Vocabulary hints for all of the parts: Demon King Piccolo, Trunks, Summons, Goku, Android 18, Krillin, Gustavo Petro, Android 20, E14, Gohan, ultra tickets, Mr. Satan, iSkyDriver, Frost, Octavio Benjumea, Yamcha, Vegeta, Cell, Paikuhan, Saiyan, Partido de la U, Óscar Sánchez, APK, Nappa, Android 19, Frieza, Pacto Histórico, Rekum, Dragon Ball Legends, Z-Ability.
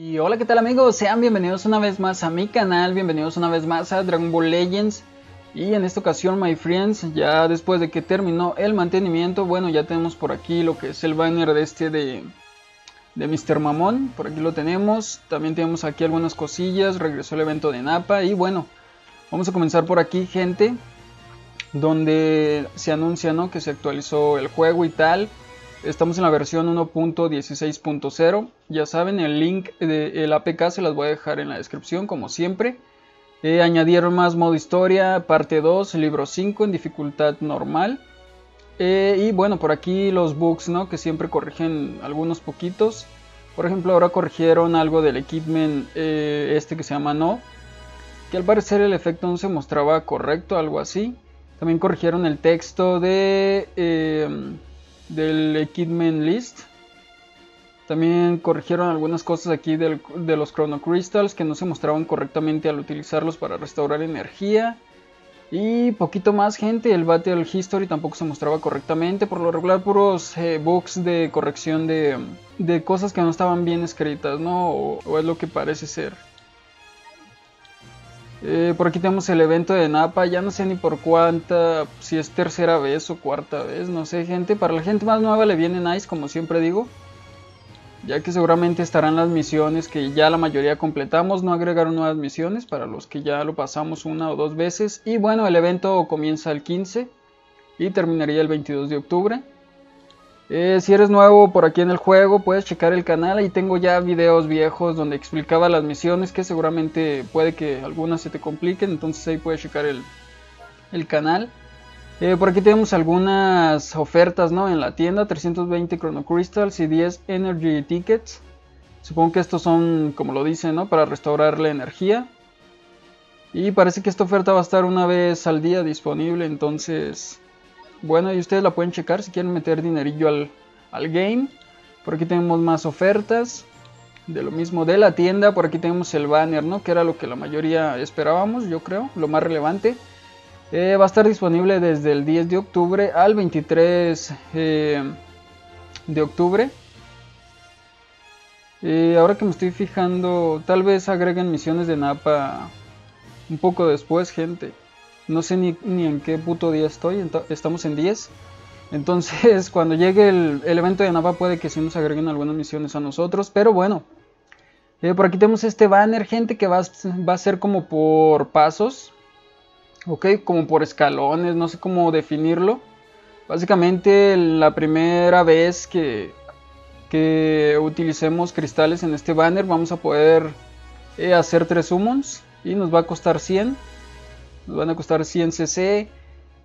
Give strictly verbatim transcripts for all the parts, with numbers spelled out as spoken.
Y hola, ¿qué tal amigos? Sean bienvenidos una vez más a mi canal, bienvenidos una vez más a Dragon Ball Legends. Y en esta ocasión, my friends, ya después de que terminó el mantenimiento, bueno, ya tenemos por aquí lo que es el banner de este de, de mister Mamón. Por aquí lo tenemos, también tenemos aquí algunas cosillas, regresó el evento de Nappa y bueno, vamos a comenzar por aquí, gente, donde se anuncia, ¿no?, que se actualizó el juego y tal. Estamos en la versión uno punto dieciséis punto cero, ya saben, el link del A P K se las voy a dejar en la descripción como siempre. Eh, añadieron más modo historia, parte dos, libro cinco en dificultad normal. Eh, y bueno, por aquí los bugs, ¿no?, que siempre corrigen algunos poquitos. Por ejemplo, ahora corrigieron algo del equipment eh, este que se llama No, que al parecer el efecto no se mostraba correcto, algo así. También corrigieron el texto de... Eh, del equipment list. También corrigieron algunas cosas aquí del, de los Chrono Crystals, que no se mostraban correctamente al utilizarlos para restaurar energía. Y poquito más, gente. El Battle History tampoco se mostraba correctamente. Por lo regular, puros eh, bugs de corrección de, de cosas que no estaban bien escritas, ¿no? O, o es lo que parece ser. Eh, por aquí tenemos el evento de Nappa, ya no sé ni por cuánta, si es tercera vez o cuarta vez, no sé, gente. Para la gente más nueva le viene nice, como siempre digo, ya que seguramente estarán las misiones que ya la mayoría completamos. No agregaron nuevas misiones para los que ya lo pasamos una o dos veces. Y bueno, el evento comienza el quince y terminaría el veintidós de octubre. Eh, si eres nuevo por aquí en el juego, puedes checar el canal, ahí tengo ya videos viejos donde explicaba las misiones, que seguramente puede que algunas se te compliquen, entonces ahí puedes checar el, el canal. Eh, por aquí tenemos algunas ofertas, ¿no?, en la tienda, trescientos veinte Chrono Crystals y diez Energy Tickets. Supongo que estos son, como lo dicen, ¿no?, para restaurar la energía. Y parece que esta oferta va a estar una vez al día disponible, entonces... Bueno, y ustedes la pueden checar si quieren meter dinerillo al, al game. Por aquí tenemos más ofertas de lo mismo de la tienda. Por aquí tenemos el banner, ¿no?, que era lo que la mayoría esperábamos, yo creo, lo más relevante. Eh, va a estar disponible desde el diez de octubre al veintitrés eh, de octubre. Eh, ahora que me estoy fijando, tal vez agreguen misiones de Nappa un poco después, gente. No sé ni, ni en qué puto día estoy, estamos en diez. Entonces, cuando llegue el, el evento de Nappa, puede que sí nos agreguen algunas misiones a nosotros. Pero bueno, eh, por aquí tenemos este banner, gente, que va, va a ser como por pasos. Ok, como por escalones, no sé cómo definirlo. Básicamente, la primera vez que, que utilicemos cristales en este banner, vamos a poder eh, hacer tres summons. Y nos va a costar cien. Nos van a costar cien C C,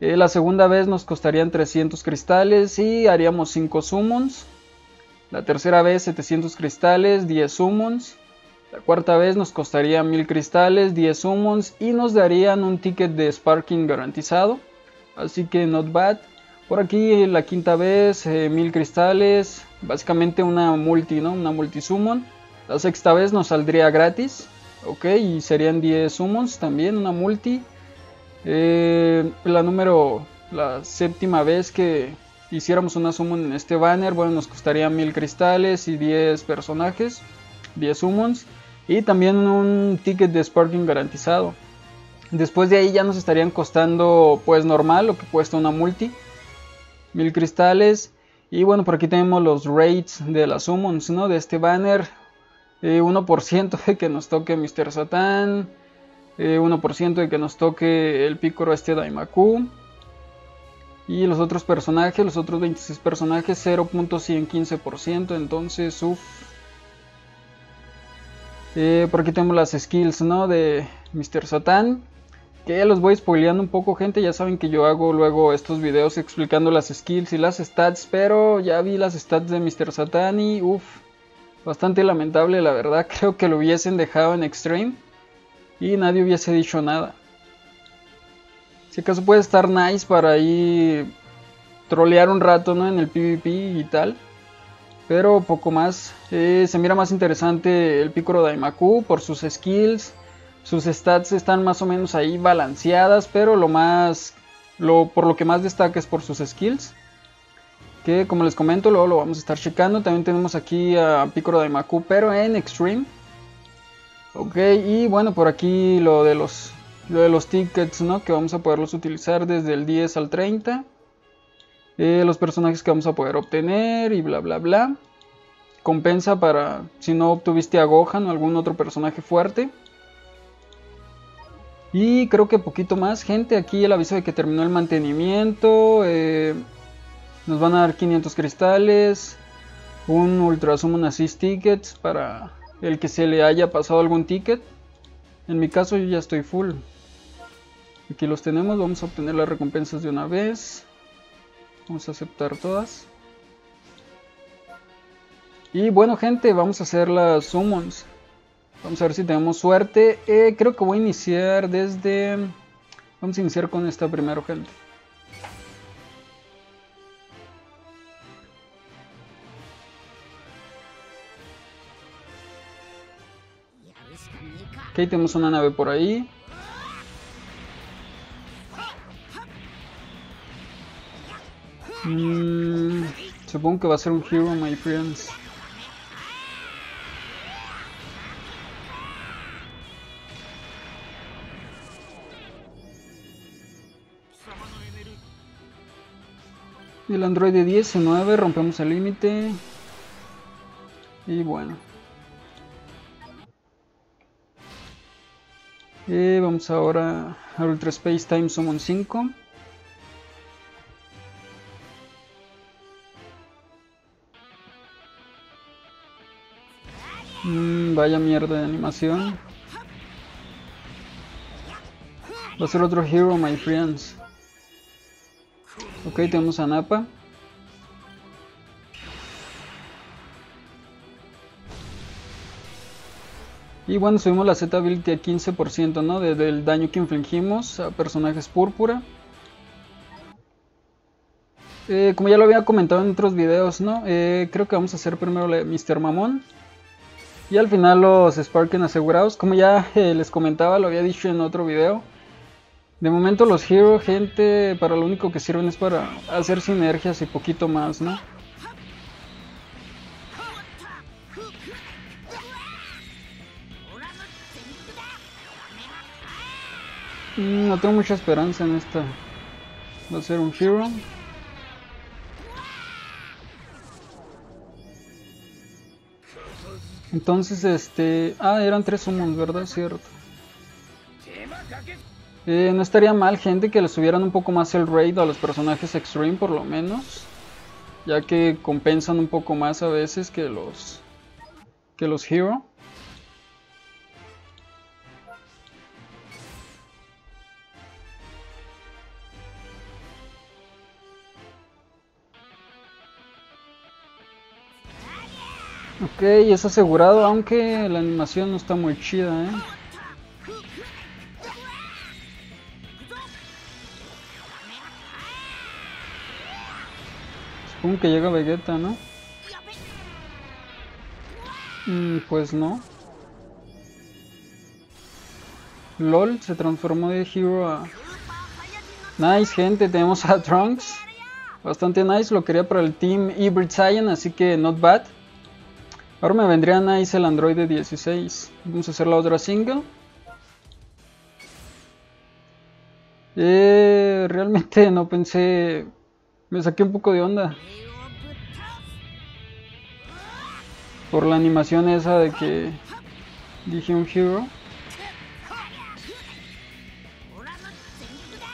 eh, la segunda vez nos costarían trescientos cristales y haríamos cinco summons. La tercera vez setecientos cristales, diez summons. La cuarta vez nos costaría mil cristales, diez summons y nos darían un ticket de sparking garantizado. Así que not bad. Por aquí la quinta vez eh, mil cristales, básicamente una multi, ¿no?, una multi summon. La sexta vez nos saldría gratis, ok, y serían diez summons también, una multi. Eh, la número, la séptima vez que hiciéramos una summon en este banner, bueno, nos costaría mil cristales y diez personajes, diez summons y también un ticket de sparking garantizado. Después de ahí ya nos estarían costando pues normal, lo que cuesta una multi, mil cristales. Y bueno, por aquí tenemos los rates de las summons, ¿no?, de este banner. eh, uno por ciento de que nos toque mister Satan. Eh, uno por ciento de que nos toque el Piccolo este Daimaku. Y los otros personajes, los otros veintiséis personajes, cero punto ciento quince por ciento. Entonces, uff. Eh, por aquí tenemos las skills, ¿no?, de mister Satan, que los voy spoileando un poco, gente. Ya saben que yo hago luego estos videos explicando las skills y las stats. Pero ya vi las stats de mister Satan y uff. Bastante lamentable, la verdad. Creo que lo hubiesen dejado en Extreme y nadie hubiese dicho nada. Si acaso puede estar nice para ahí trolear un rato, ¿no?, en el PvP y tal. Pero poco más. Eh, se mira más interesante el Piccolo Daimaku por sus skills. Sus stats están más o menos ahí balanceadas. Pero lo más, lo, por lo que más destaca es por sus skills, que como les comento luego lo vamos a estar checando. También tenemos aquí a Piccolo Daimaku pero en Extreme. Ok, y bueno, por aquí lo de los, lo de los tickets, ¿no? Que vamos a poderlos utilizar desde el diez al treinta. Eh, los personajes que vamos a poder obtener y bla bla bla. Compensa para si no obtuviste a Gohan o algún otro personaje fuerte. Y creo que poquito más, gente. Aquí el aviso de que terminó el mantenimiento. Eh, nos van a dar quinientos cristales. Un Ultra Summon Assist Tickets para el que se le haya pasado algún ticket. En mi caso yo ya estoy full. Aquí los tenemos. Vamos a obtener las recompensas de una vez. Vamos a aceptar todas. Y bueno, gente, vamos a hacer las summons. Vamos a ver si tenemos suerte. Eh, creo que voy a iniciar desde... Vamos a iniciar con esta primero, gente. Ok, tenemos una nave por ahí. Mm, supongo que va a ser un hero, my friends. El Android de diecinueve, rompemos el límite. Y bueno. Eh, vamos ahora a Ultra Space Time Summon cinco. Mm, vaya mierda de animación. Va a ser otro hero, my friends. Ok, tenemos a Nappa. Y bueno, subimos la Z-Ability a quince por ciento, ¿no? Desde el daño que infligimos a personajes púrpura. Eh, como ya lo había comentado en otros videos, ¿no? Eh, creo que vamos a hacer primero la míster Mamón. Y al final los Sparken asegurados. Como ya eh, les comentaba, lo había dicho en otro video. De momento los Hero, gente, para lo único que sirven es para hacer sinergias y poquito más, ¿no? No tengo mucha esperanza en esta. Va a ser un Hero. Entonces, este... Ah, eran tres summons, ¿verdad? Cierto. Eh, no estaría mal, gente, que le subieran un poco más el raid a los personajes extreme, por lo menos, ya que compensan un poco más a veces que los que los hero. Ok, es asegurado, aunque la animación no está muy chida, eh. Supongo que llega Vegeta, ¿no? Mm, pues no. LOL, se transformó de hero a... Nice, gente, tenemos a Trunks. Bastante nice, lo quería para el Team Hybrid Saiyan, así que not bad. Ahora me vendría nice el Android de dieciséis. Vamos a hacer la otra single. Eh, realmente no pensé... Me saqué un poco de onda por la animación esa de que dije un hero.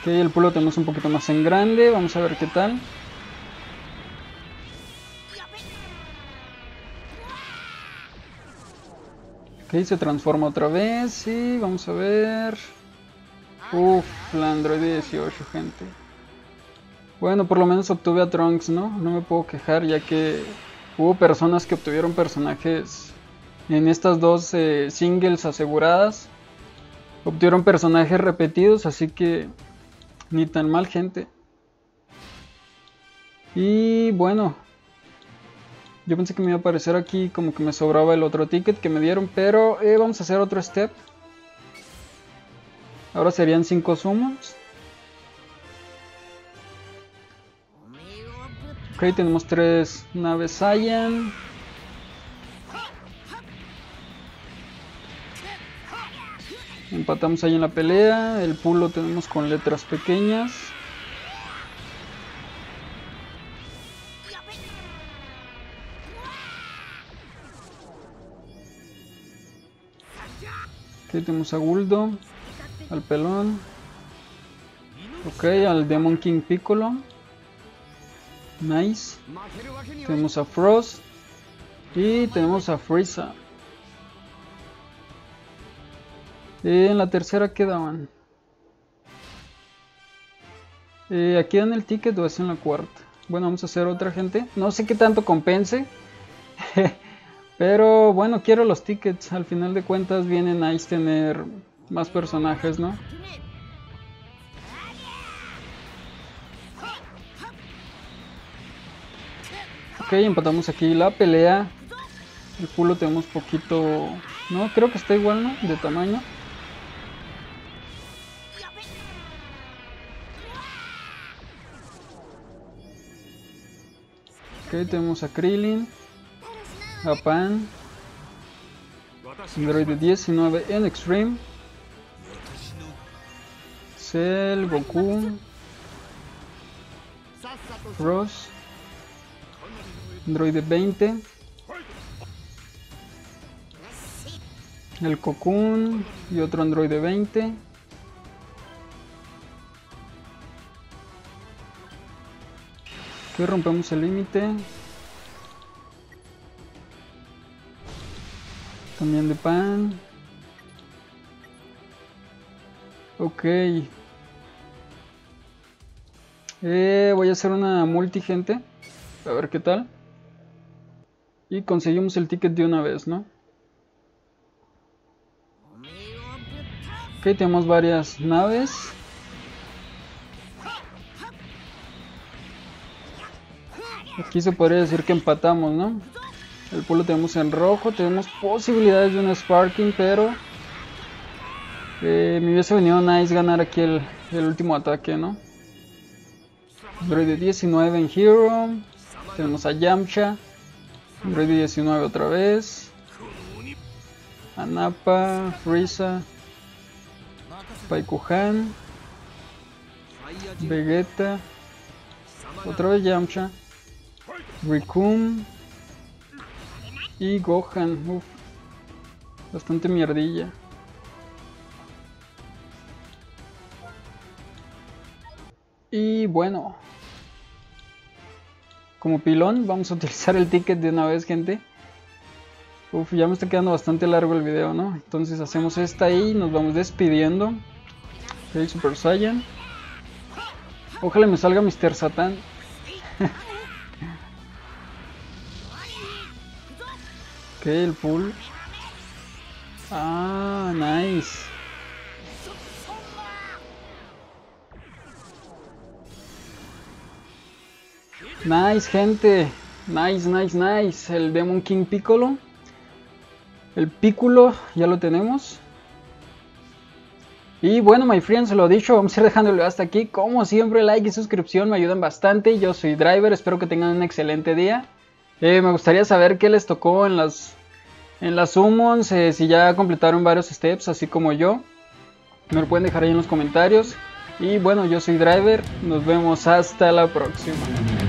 Ok, el pulo tenemos un poquito más en grande. Vamos a ver qué tal. Ok, se transforma otra vez y vamos a ver. Uff, la Android dieciocho, gente. Bueno, por lo menos obtuve a Trunks, ¿no? No me puedo quejar, ya que hubo personas que obtuvieron personajes en estas dos eh, singles aseguradas. Obtuvieron personajes repetidos, así que ni tan mal, gente. Y bueno, yo pensé que me iba a aparecer aquí como que me sobraba el otro ticket que me dieron, pero eh, vamos a hacer otro step. Ahora serían cinco summons. Ok, tenemos tres naves Saiyan. Empatamos ahí en la pelea. El pool lo tenemos con letras pequeñas. Aquí tenemos a Guldo, al pelón. Ok, al Demon King Piccolo. Nice. Tenemos a Frost. Y tenemos a Frieza. Eh, en la tercera quedaban. Eh, aquí dan el ticket o es en la cuarta. Bueno, vamos a hacer otra, gente. No sé qué tanto compense. Pero bueno, quiero los tickets. Al final de cuentas viene nice tener más personajes, ¿no? Ok, empatamos aquí la pelea. El culo tenemos poquito... No, creo que está igual, ¿no? De tamaño. Ok, tenemos a Krillin, a Pan, Android diecinueve en Extreme, Cell, Goku, Frost, Android veinte, el Cocoon y otro Android veinte. Aquí rompemos el límite. También de Pan. Ok. Eh, voy a hacer una multi, gente. A ver qué tal. Y conseguimos el ticket de una vez, ¿no? Ok, tenemos varias naves. Aquí se podría decir que empatamos, ¿no? El pueblo tenemos en rojo. Tenemos posibilidades de un Sparking, pero... Eh, me hubiese venido nice ganar aquí el, el último ataque, ¿no? Android diecinueve en Hero. Tenemos a Yamcha. Android diecinueve otra vez. A Nappa, Frieza, Paikuhan, Vegeta, otra vez Yamcha, Rekum y Gohan. Uf, bastante mierdilla. Y bueno, como pilón vamos a utilizar el ticket de una vez, gente. Uf, ya me está quedando bastante largo el video, ¿no? Entonces hacemos esta y nos vamos despidiendo. Ok, Super Saiyan. Ojalá me salga mister Satan. Ok, el pool. Ah, nice. Nice, gente. Nice, nice, nice. El Demon King Piccolo. El Piccolo ya lo tenemos. Y bueno, my friends, lo dicho, vamos a ir dejándolo hasta aquí. Como siempre, like y suscripción me ayudan bastante. Yo soy Driver, espero que tengan un excelente día. Eh, me gustaría saber qué les tocó en las, en las summons, eh, si ya completaron varios steps, así como yo. Me lo pueden dejar ahí en los comentarios. Y bueno, yo soy Driver, nos vemos hasta la próxima.